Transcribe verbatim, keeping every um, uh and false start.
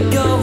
ago.